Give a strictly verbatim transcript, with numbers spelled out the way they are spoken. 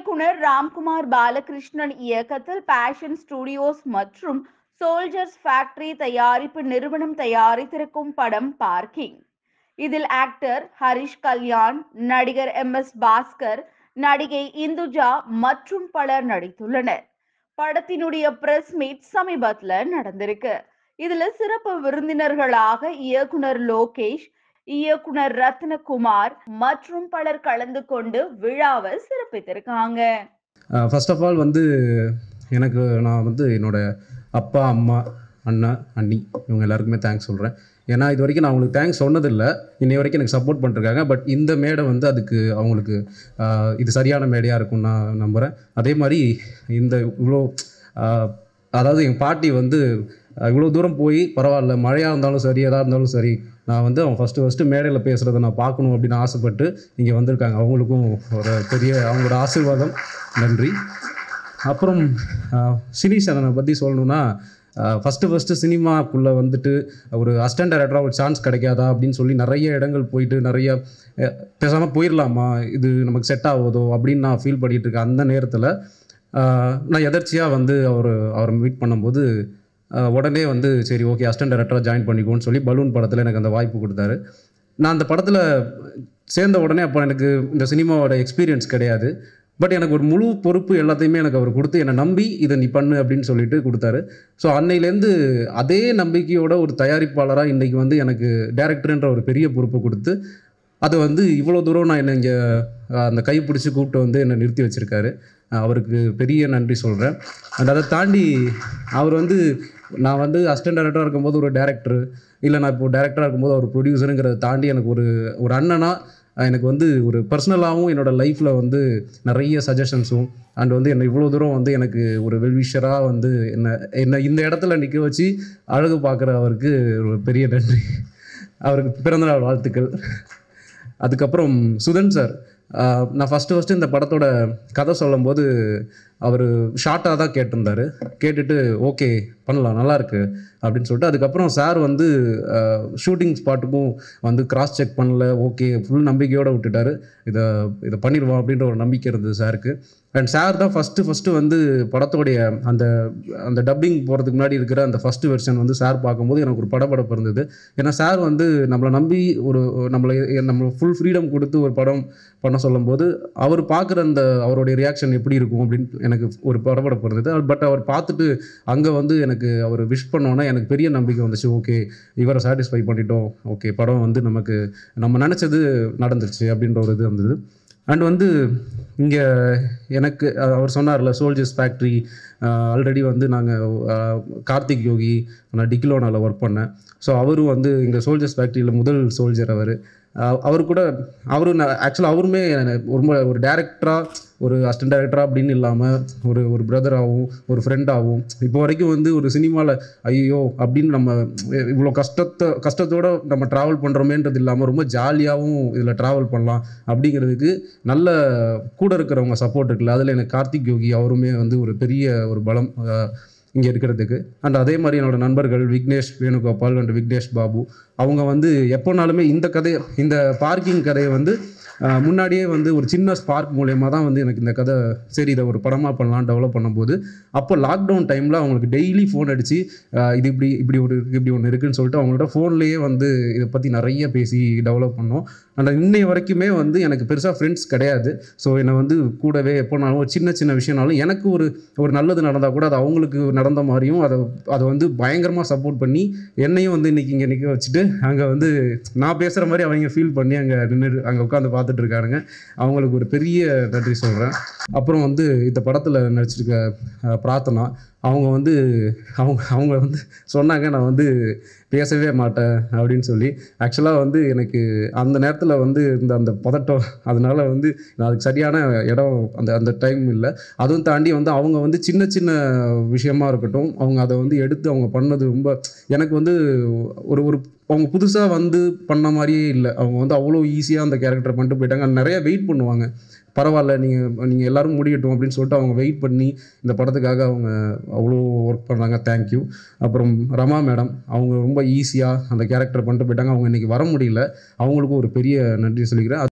இயக்குனர் ராம்குமார் பாலகிருஷ்ணன் இயக்கத்தில் passion studios மற்றும் சோல்ஜர்ஸ் ஃபேக்டரி தயாரிப்பு நிறுவனம் தயாரித்திருக்கும் படம் பார்க்கிங். இதில் ஆக்டர் ஹரிஷ் கல்யாண், நடிகர் எம் எஸ் பாஸ்கர், நடிகை இந்துஜா மற்றும் பலர் நடித்துள்ளனர். படத்தினுடைய பிரஸ் மீட் சமீபத்தில் நடந்திருக்கு. இதுல சிறப்பு விருந்தினர்களாக இயக்குனர் லோகேஷ், இயக்குனர் ரத்னகுமார் மற்றும் பலர் கலந்து கொண்டு விழாவை சிறப்பித்திருக்காங்க. ஃபர்ஸ்ட் ஆஃப் ஆல் வந்து எனக்கு நான் வந்து என்னோட அப்பா, அம்மா, அண்ணா, அண்ணி இவங்க எல்லாருக்குமே தேங்க்ஸ் சொல்கிறேன். ஏன்னா இது வரைக்கும் நான் அவங்களுக்கு தேங்க்ஸ் சொன்னதில்லை. இன்னை வரைக்கும் எனக்கு சப்போர்ட் பண்ணிருக்காங்க. பட் இந்த மேடை வந்து அதுக்கு அவங்களுக்கு இது சரியான மேடையாக இருக்கும்னு நான் நம்புகிறேன். அதே மாதிரி இந்த இவ்வளோ அதாவது எங்கள் பாட்டி வந்து இவ்வளோ தூரம் போய் பரவாயில்ல, மழையாக இருந்தாலும் சரி எதாக இருந்தாலும் சரி நான் வந்து அவங்க ஃபஸ்ட்டு ஃபஸ்ட்டு மேடையில் பேசுகிறத நான் பார்க்கணும் அப்படின்னு ஆசைப்பட்டு இங்கே வந்திருக்காங்க. அவங்களுக்கும் ஒரு பெரிய அவங்களோட ஆசீர்வாதம், நன்றி. அப்புறம் சினி சேனலை பற்றி சொல்லணுன்னா, ஃபஸ்ட்டு ஃபஸ்ட்டு சினிமாக்குள்ளே வந்துட்டு ஒரு அசிஸ்டன்ட் டைரக்டராக ஒரு சான்ஸ் கிடைக்காதா அப்படின்னு சொல்லி நிறைய இடங்கள் போயிட்டு நிறைய பேசாமல் போயிடலாமா, இது நமக்கு செட் ஆகுதோ அப்படின்னு நான் ஃபீல் பண்ணிகிட்டு இருக்கேன். அந்த நேரத்தில் நான் எதர்ச்சியாக வந்து அவர் அவரை மீட் பண்ணும்போது உடனே வந்து சரி ஓகே அசிஸ்டன்ட் டைரக்டராக ஜாயின் பண்ணிக்கோன்னு சொல்லி பலூன் படத்தில் எனக்கு அந்த வாய்ப்பு கொடுத்தாரு. நான் அந்த படத்தில் சேர்ந்த உடனே அப்போ எனக்கு இந்த சினிமாவோட எக்ஸ்பீரியன்ஸ் கிடையாது. பட் எனக்கு ஒரு முழு பொறுப்பு எல்லாத்தையுமே எனக்கு அவர் கொடுத்து என்னை நம்பி இதை நீ பண்ணு அப்படின்னு சொல்லிட்டு கொடுத்தாரு. ஸோ அன்னையிலேருந்து அதே நம்பிக்கையோட ஒரு தயாரிப்பாளராக இன்றைக்கி வந்து எனக்கு டைரக்டர்ன்ற ஒரு பெரிய பொறுப்பை கொடுத்து அது வந்து இவ்வளோ தூரம் நான் என்னை இங்கே அந்த கைப்பிடிச்சி கூப்பிட்டு வந்து என்னை நிறுத்தி வச்சுருக்காரு. அவருக்கு பெரிய நன்றி சொல்கிறேன். அண்ட் அதை தாண்டி அவர் வந்து நான் வந்து அசிஸ்டன்ட் டைரக்டராக இருக்கும்போது ஒரு டேரக்டரு இல்லை, நான் இப்போது டேரக்டராக இருக்கும்போது அவர் ப்ரொடியூசருங்கிறத தாண்டி எனக்கு ஒரு ஒரு அண்ணனாக எனக்கு வந்து ஒரு பர்சனலாகவும் என்னோடய லைஃப்பில் வந்து நிறைய சஜஷன்ஸும் அண்ட் வந்து என்னை இவ்வளோ தூரம் வந்து எனக்கு ஒரு வெல்விஷராக வந்து என்னை என்னை இந்த இடத்துல நிற்க வச்சு அழகு பார்க்குற அவருக்கு ஒரு பெரிய நன்றி. அவருக்கு பிறந்தநாள் வாழ்த்துக்கள். அதுக்கப்புறம் சுதன் சார், நான் ஃபஸ்ட்டு ஃபஸ்ட்டு இந்த படத்தோட கதை சொல்லும் போது அவர் ஷார்ட்டாக தான் கேட்டிருந்தார். கேட்டுட்டு ஓகே பண்ணலாம், நல்லாயிருக்கு அப்படின்னு சொல்லிட்டு அதுக்கப்புறம் சார் வந்து ஷூட்டிங் ஸ்பாட்டுக்கும் வந்து கிராஸ் செக் பண்ணல, ஓகே ஃபுல் நம்பிக்கையோடு விட்டுட்டார். இதை இதை பண்ணிடுவோம் அப்படின்ற ஒரு நம்பிக்கை இருந்தது சாருக்கு. அண்ட் சார் தான் ஃபஸ்ட்டு ஃபஸ்ட்டு வந்து படத்தோடைய அந்த அந்த டப்பிங் போகிறதுக்கு முன்னாடி இருக்கிற அந்த ஃபஸ்ட்டு வெர்ஷன் வந்து சார் பார்க்கும்போது எனக்கு ஒரு படபடப்பு இருந்தது. ஏன்னா சார் வந்து நம்மளை நம்பி ஒரு நம்மளை நம்மளை ஃபுல் ஃப்ரீடம் கொடுத்து ஒரு படம் பண்ண சொல்லும் போது அவர் பார்க்குற அந்த அவருடைய ரியாக்ஷன் எப்படி இருக்கும் அப்படின்னு எனக்கு ஒரு படபடப்பு இருந்தது. பட் அவர் பார்த்துட்டு அங்கே வந்து எனக்கு அவர் விஷ் பண்ணோன்னா எனக்கு பெரிய நம்பிக்கை வந்துச்சு. ஓகே இவரை சாட்டிஸ்ஃபை பண்ணிட்டோம், ஓகே படம் வந்து நமக்கு நம்ம நினச்சது நடந்துருச்சு அப்படின்ற ஒரு இது வந்தது. அண்ட் வந்து இங்கே எனக்கு அவர் சொன்னார்ல சோல்ஜர்ஸ் ஃபேக்ட்ரி, ஆல்ரெடி வந்து நாங்கள் கார்த்திக் யோகி நான் டிக்லோனாவில் ஒர்க் பண்ணேன். ஸோ அவரும் வந்து இங்கே சோல்ஜர்ஸ் ஃபேக்ட்ரியில் முதல் சோல்ஜர் அவர். அவர் கூட அவரு ஆக்சுவலாக அவருமே ரொம்ப ஒரு டேரக்டராக ஒரு அசிஸ்டன்ட் டைரக்டராக அப்படின்னு இல்லாமல் ஒரு ஒரு பிரதராகவும் ஒரு ஃப்ரெண்டாகவும் இப்போ வரைக்கும் வந்து ஒரு சினிமாவில் ஐயோ அப்படின்னு நம்ம இவ்வளோ கஷ்டத்தை கஷ்டத்தோடு நம்ம ட்ராவல் பண்ணுறோமேன்றது இல்லாமல் ரொம்ப ஜாலியாகவும் இதில் ட்ராவல் பண்ணலாம் அப்படிங்கிறதுக்கு நல்ல கூட இருக்கிறவங்க சப்போர்ட் இருக்குல்ல, அதில் எனக்கு கார்த்திக் யோகி அவருமே வந்து ஒரு பெரிய ஒரு பலம் இங்கே இருக்கிறதுக்கு. அண்ட் அதே மாதிரி என்னோடய நண்பர்கள் விக்னேஷ் வேணுகோபால் அண்ட் விக்னேஷ் பாபு அவங்க வந்து எப்போனாலுமே இந்த கதையை இந்த பார்க்கிங் கதையை வந்து முன்னாடியே வந்து ஒரு சின்ன ஸ்பார்க் மூலயமா தான் வந்து எனக்கு இந்த கதை சரி இதை ஒரு படமாக பண்ணலாம் டெவலப் பண்ணும்போது அப்போ லாக்டவுன் டைமில் அவங்களுக்கு டெய்லி ஃபோன் அடித்து இது இப்படி இப்படி ஒரு இப்படி ஒன்று இருக்குதுன்னு சொல்லிட்டு அவங்களோட ஃபோன்லேயே வந்து இதை பற்றி நிறைய பேசி டெவலப் பண்ணோம். ஆனால் இன்னை வரைக்குமே வந்து எனக்கு பெருசாக ஃப்ரெண்ட்ஸ் கிடையாது. ஸோ என்னை வந்து கூடவே எப்போனாலும் ஒரு சின்ன சின்ன விஷயம்னாலும் எனக்கு ஒரு ஒரு நல்லது நடந்தால் கூட அது அவங்களுக்கு நடந்த மாதிரியும் அதை அதை வந்து பயங்கரமாக சப்போர்ட் பண்ணி என்னையும் வந்து இன்றைக்கி இங்கே நிற்க வச்சுட்டு அங்கே வந்து நான் பேசுகிற மாதிரி அவங்க ஃபீல் பண்ணி அங்கே நின்று அங்கே உட்காந்து பார்த்து இருக்காருங்க. அவங்களுக்கு ஒரு பெரிய நன்றி சொல்கிறேன். அப்புறம் வந்து இந்த படத்தில் நடிச்சிருக்க பிரார்த்தனா அவங்க வந்து அவங்க அவங்க வந்து சொன்னாங்க நான் வந்து பேசவே மாட்டேன் அப்படின்னு சொல்லி. ஆக்சுவலாக வந்து எனக்கு அந்த நேரத்தில் வந்து இந்த அந்த பதட்டம் அதனால் வந்து நான் அதுக்கு சரியான இடம் அந்த அந்த டைம் இல்லை. அதுவும் தாண்டி வந்து அவங்க வந்து சின்ன சின்ன விஷயமா இருக்கட்டும் அவங்க அதை வந்து எடுத்து அவங்க பண்ணது ரொம்ப எனக்கு வந்து ஒரு ஒரு அவங்க புதுசாக வந்து பண்ண மாதிரியே இல்லை. அவங்க வந்து அவ்வளோ ஈஸியாக அந்த கேரக்டரை பண்ணிட்டு போயிட்டாங்க. நிறையா வெயிட் பண்ணுவாங்க, பரவாயில்ல நீங்கள் நீங்கள் எல்லோரும் முடியட்டும் அப்படின்னு சொல்லிட்டு அவங்க வெயிட் பண்ணி இந்த படத்துக்காக அவங்க அவ்வளோ ஒர்க் பண்ணுறாங்க. தேங்க்யூ. அப்புறம் ரமா மேடம் அவங்க ரொம்ப ஈஸியாக அந்த கேரக்டர் பண்ணிட்டு போயிட்டாங்க. அவங்க இன்றைக்கி வர முடியல, அவங்களுக்கும் ஒரு பெரிய நன்றி சொல்லிக்கிறேன்.